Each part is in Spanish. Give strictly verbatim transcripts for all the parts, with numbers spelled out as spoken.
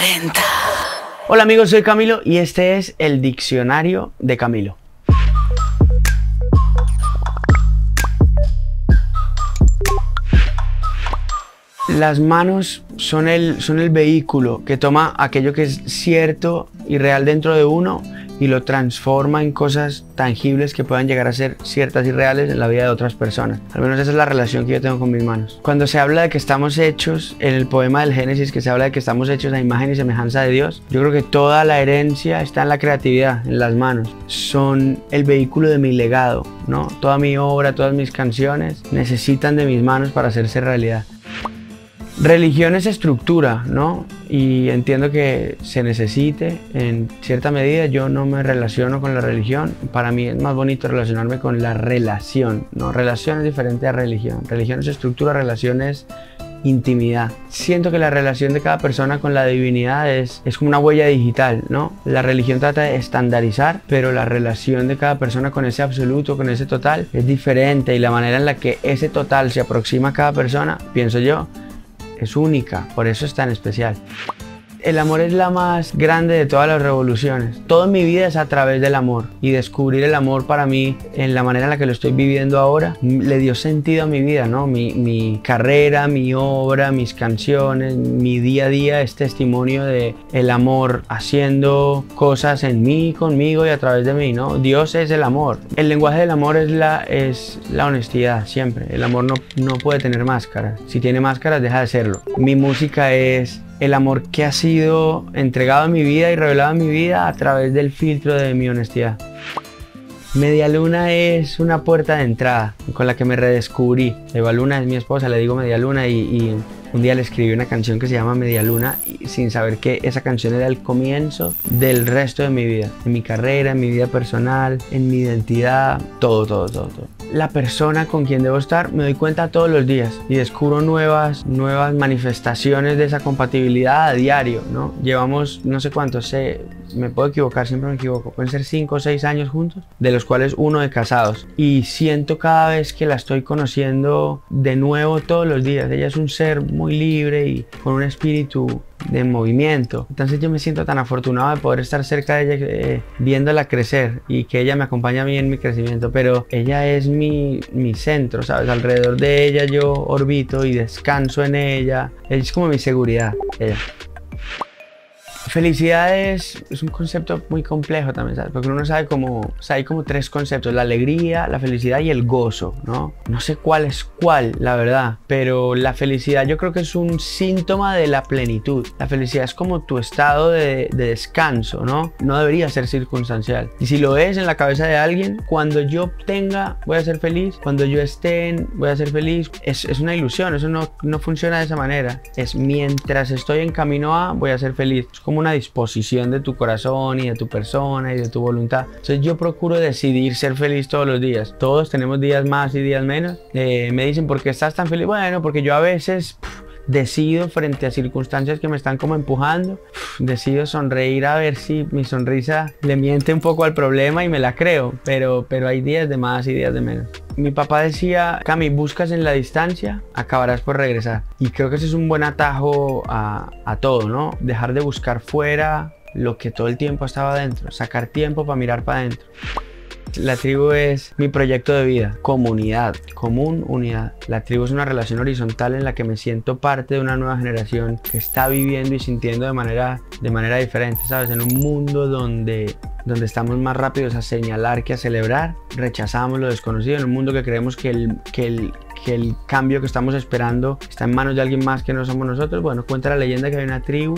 cuarenta. Hola amigos, soy Camilo y este es el Diccionario de Camilo. Las manos son el, son el vehículo que toma aquello que es cierto y real dentro de uno y lo transforma en cosas tangibles que puedan llegar a ser ciertas y reales en la vida de otras personas. Al menos esa es la relación que yo tengo con mis manos. Cuando se habla de que estamos hechos, en el poema del Génesis que se habla de que estamos hechos a imagen y semejanza de Dios, yo creo que toda la herencia está en la creatividad, en las manos. Son el vehículo de mi legado, ¿no? Toda mi obra, todas mis canciones necesitan de mis manos para hacerse realidad. Religión es estructura, ¿no? Y entiendo que se necesite en cierta medida. Yo no me relaciono con la religión. Para mí es más bonito relacionarme con la relación, ¿no? Relación es diferente a religión. Religión es estructura, relación es intimidad. Siento que la relación de cada persona con la divinidad es, es como una huella digital, ¿no? La religión trata de estandarizar, pero la relación de cada persona con ese absoluto, con ese total, es diferente. Y la manera en la que ese total se aproxima a cada persona, pienso yo, es única, por eso es tan especial. El amor es la más grande de todas las revoluciones. Toda mi vida es a través del amor y descubrir el amor para mí en la manera en la que lo estoy viviendo ahora le dio sentido a mi vida, ¿no? Mi, mi carrera, mi obra, mis canciones, mi día a día es testimonio de el amor haciendo cosas en mí, conmigo y a través de mí, ¿no? Dios es el amor. El lenguaje del amor es la, es la honestidad siempre. El amor no, no puede tener máscaras. Si tiene máscaras, deja de serlo. Mi música es el amor que ha sido entregado a mi vida y revelado a mi vida a través del filtro de mi honestidad. Medialuna es una puerta de entrada con la que me redescubrí. Evaluna es mi esposa, le digo Medialuna y, y un día le escribí una canción que se llama Medialuna y sin saber que esa canción era el comienzo del resto de mi vida. En mi carrera, en mi vida personal, en mi identidad, todo, todo, todo, todo. La persona con quien debo estar me doy cuenta todos los días y descubro nuevas, nuevas manifestaciones de esa compatibilidad a diario, ¿no? Llevamos no sé cuántos, sé, me puedo equivocar, siempre me equivoco, pueden ser cinco o seis años juntos, de los los cuales uno de casados y siento cada vez que la estoy conociendo de nuevo todos los días. Ella es un ser muy libre y con un espíritu de movimiento, entonces yo me siento tan afortunado de poder estar cerca de ella, eh, viéndola crecer y que ella me acompaña a mí en mi crecimiento, pero ella es mi, mi centro, ¿sabes? Alrededor de ella yo orbito y descanso en ella, es como mi seguridad, ella. Felicidad es, es un concepto muy complejo también, ¿sabes? Porque uno sabe como, o sea, hay como tres conceptos, la alegría, la felicidad y el gozo, ¿no? No sé cuál es cuál, la verdad, pero la felicidad yo creo que es un síntoma de la plenitud. La felicidad es como tu estado de, de descanso, ¿no? No debería ser circunstancial. Y si lo es en la cabeza de alguien, cuando yo tenga, voy a ser feliz, cuando yo esté, voy a ser feliz, es, es una ilusión, eso no, no funciona de esa manera. Es mientras estoy en camino a, voy a ser feliz. Es como una disposición de tu corazón y de tu persona y de tu voluntad. Entonces yo procuro decidir ser feliz todos los días. Todos tenemos días más y días menos. Eh, me dicen, ¿por qué estás tan feliz? Bueno, porque yo a veces pff, decido frente a circunstancias que me están como empujando. Pff, decido sonreír a ver si mi sonrisa le miente un poco al problema y me la creo. Pero, pero hay días de más y días de menos. Mi papá decía, Cami, buscas en la distancia, acabarás por regresar. Y creo que ese es un buen atajo a, a todo, ¿no? Dejar de buscar fuera lo que todo el tiempo estaba adentro. Sacar tiempo para mirar para adentro. La tribu es mi proyecto de vida, comunidad, común, unidad. La tribu es una relación horizontal en la que me siento parte de una nueva generación que está viviendo y sintiendo de manera, de manera diferente, ¿sabes? En un mundo donde, donde estamos más rápidos a señalar que a celebrar, rechazamos lo desconocido, en un mundo que creemos que el, que el, que el cambio que estamos esperando está en manos de alguien más que no somos nosotros. Bueno, cuenta la leyenda que hay una tribu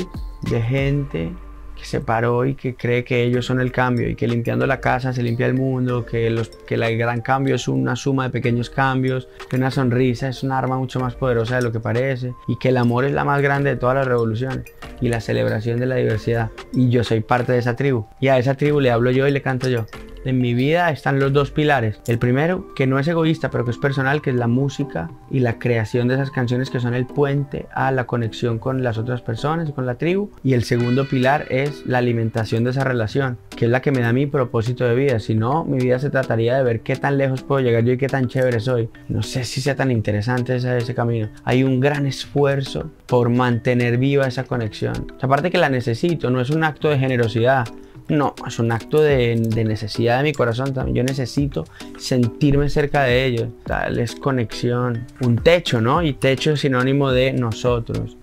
de gente que se paró y que cree que ellos son el cambio y que limpiando la casa se limpia el mundo, que, los, que el gran cambio es una suma de pequeños cambios, que una sonrisa es un arma mucho más poderosa de lo que parece y que el amor es la más grande de todas las revoluciones y la celebración de la diversidad. Y yo soy parte de esa tribu y a esa tribu le hablo yo y le canto yo. En mi vida están los dos pilares. El primero, que no es egoísta, pero que es personal, que es la música y la creación de esas canciones que son el puente a la conexión con las otras personas y con la tribu. Y el segundo pilar es la alimentación de esa relación, que es la que me da mi propósito de vida. Si no, mi vida se trataría de ver qué tan lejos puedo llegar yo y qué tan chévere soy. No sé si sea tan interesante ese, ese camino. Hay un gran esfuerzo por mantener viva esa conexión. O sea, aparte que la necesito, no es un acto de generosidad. No, es un acto de, de necesidad de mi corazón. Yo necesito sentirme cerca de ellos. Tal es conexión. Un techo, ¿no? Y techo es sinónimo de nosotros.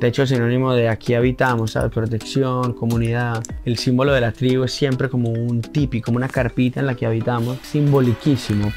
Techo es sinónimo de aquí habitamos, ¿sabes? Protección, comunidad. El símbolo de la tribu es siempre como un tipi, como una carpita en la que habitamos. Simboliquísimo.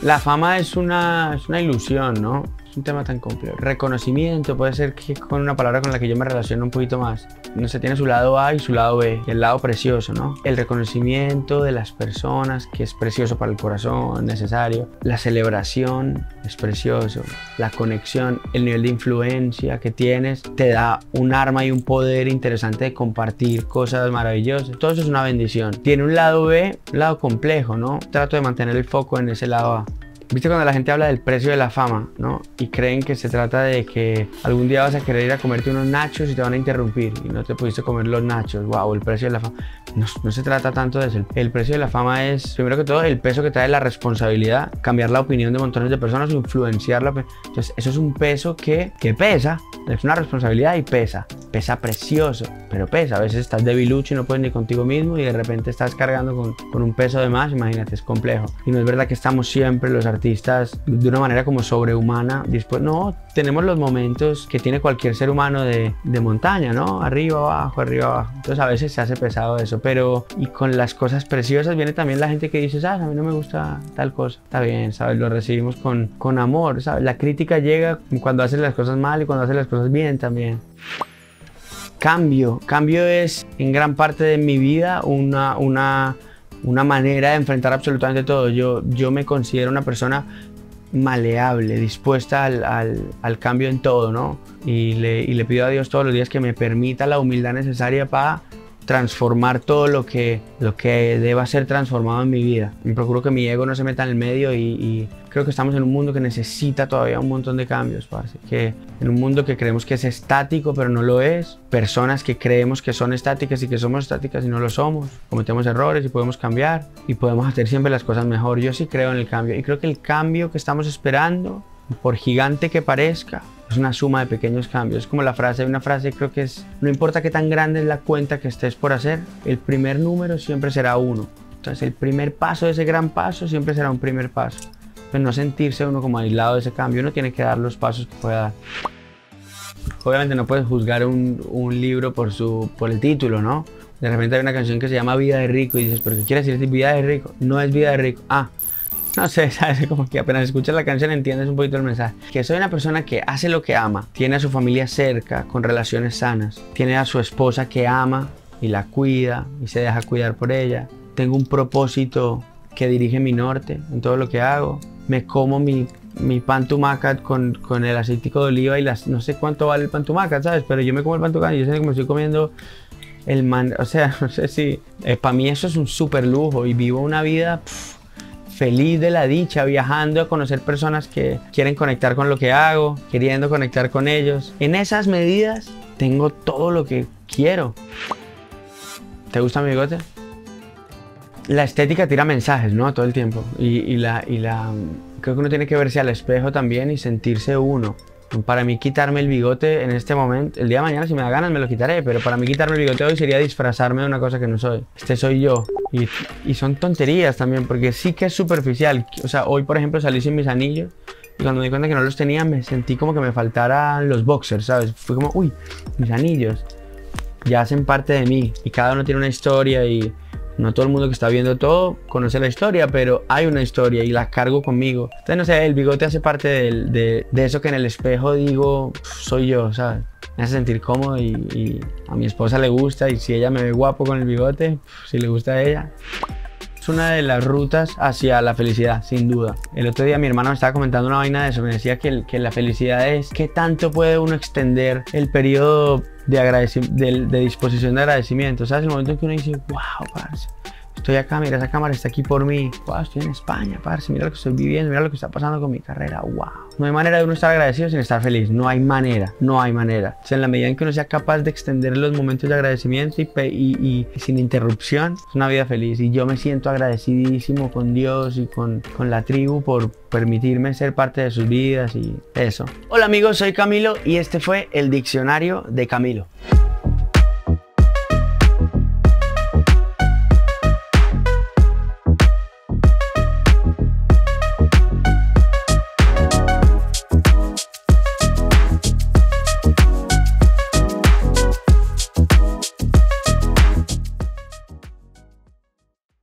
La fama es una, es una ilusión, ¿no? Un tema tan complejo. Reconocimiento puede ser que con una palabra con la que yo me relaciono un poquito más. No sé, tiene su lado A y su lado B, el lado precioso, ¿no? El reconocimiento de las personas, que es precioso para el corazón, necesario. La celebración es precioso. La conexión, el nivel de influencia que tienes, te da un arma y un poder interesante de compartir cosas maravillosas. Todo eso es una bendición. Tiene un lado B, un lado complejo, ¿no? Trato de mantener el foco en ese lado A. Viste cuando la gente habla del precio de la fama, ¿no? Y creen que se trata de que algún día vas a querer ir a comerte unos nachos y te van a interrumpir y no te pudiste comer los nachos. Wow, el precio de la fama. No, no se trata tanto de eso. El precio de la fama es, primero que todo, el peso que trae la responsabilidad, cambiar la opinión de montones de personas, influenciarla. Entonces, eso es un peso que, que pesa. Es una responsabilidad y pesa. Pesa precioso, pero pesa. A veces estás debilucho y no puedes ni contigo mismo y de repente estás cargando con, con un peso de más. Imagínate, es complejo. Y no es verdad que estamos siempre los artistas de una manera como sobrehumana. Después, no, tenemos los momentos que tiene cualquier ser humano de, de montaña, ¿no? Arriba, abajo, arriba, abajo. Entonces a veces se hace pesado eso, pero y con las cosas preciosas viene también la gente que dice, sabes, a mí no me gusta tal cosa. Está bien, sabes, lo recibimos con, con amor, sabes. La crítica llega cuando haces las cosas mal y cuando haces las cosas bien también. Cambio. Cambio es en gran parte de mi vida una... una una manera de enfrentar absolutamente todo. Yo, yo me considero una persona maleable, dispuesta al, al, al cambio en todo, ¿no? Y le, y le pido a Dios todos los días que me permita la humildad necesaria para transformar todo lo que, lo que deba ser transformado en mi vida. Me procuro que mi ego no se meta en el medio y, y creo que estamos en un mundo que necesita todavía un montón de cambios, parce. Que en un mundo que creemos que es estático, pero no lo es. Personas que creemos que son estáticas y que somos estáticas y no lo somos. Cometemos errores y podemos cambiar y podemos hacer siempre las cosas mejor. Yo sí creo en el cambio y creo que el cambio que estamos esperando, por gigante que parezca, es una suma de pequeños cambios. Es como la frase, una frase creo que es, no importa qué tan grande es la cuenta que estés por hacer, el primer número siempre será uno. Entonces el primer paso de ese gran paso siempre será un primer paso. Pues no sentirse uno como aislado de ese cambio, uno tiene que dar los pasos que pueda dar. Obviamente no puedes juzgar un, un libro por, su, por el título, ¿no? De repente hay una canción que se llama Vida de Rico y dices, ¿pero qué quiere decir Vida de Rico? No es Vida de Rico. Ah. No sé, sabes, como que apenas escuchas la canción entiendes un poquito el mensaje. Que soy una persona que hace lo que ama, tiene a su familia cerca, con relaciones sanas, tiene a su esposa que ama y la cuida y se deja cuidar por ella. Tengo un propósito que dirige mi norte en todo lo que hago. Me como mi, mi pantumaca con, con el aceitico de oliva y las, no sé cuánto vale el pantumaca, ¿sabes? Pero yo me como el pantumaca y yo sé que me estoy comiendo el man... O sea, no sé si... Eh, para mí eso es un súper lujo y vivo una vida... Pff, feliz de la dicha, viajando a conocer personas que quieren conectar con lo que hago, queriendo conectar con ellos. En esas medidas tengo todo lo que quiero. ¿Te gusta mi bigote? La estética tira mensajes, ¿no? Todo el tiempo. Y, y, la, y la... creo que uno tiene que verse al espejo también y sentirse uno. Para mí quitarme el bigote en este momento, el día de mañana si me da ganas me lo quitaré, pero para mí quitarme el bigote hoy sería disfrazarme de una cosa que no soy. Este soy yo. Y, y son tonterías también, porque sí que es superficial. O sea, hoy por ejemplo salí sin mis anillos y cuando me di cuenta que no los tenía me sentí como que me faltaran los boxers, ¿sabes? Fue como, uy, mis anillos ya hacen parte de mí y cada uno tiene una historia y... No todo el mundo que está viendo todo conoce la historia, pero hay una historia y la cargo conmigo. Entonces, no sé, el bigote hace parte del, de, de eso que en el espejo digo, soy yo, ¿sabes? Me hace sentir cómodo y, y a mi esposa le gusta y si ella me ve guapo con el bigote, si le gusta a ella. Es una de las rutas hacia la felicidad, sin duda. El otro día mi hermano me estaba comentando una vaina de eso, me decía que, que la felicidad es qué tanto puede uno extender el periodo de, de, de disposición de agradecimiento. ¿Sabes? El momento en que uno dice, wow, parce, Estoy acá, mira, esa cámara está aquí por mí. Wow, estoy en España, parce, mira lo que estoy viviendo, mira lo que está pasando con mi carrera, wow. No hay manera de uno estar agradecido sin estar feliz, no hay manera, no hay manera. O sea, en la medida en que uno sea capaz de extender los momentos de agradecimiento y, y, y sin interrupción, es una vida feliz. Y yo me siento agradecidísimo con Dios y con, con la tribu por permitirme ser parte de sus vidas y eso. Hola amigos, soy Camilo y este fue el Diccionario de Camilo.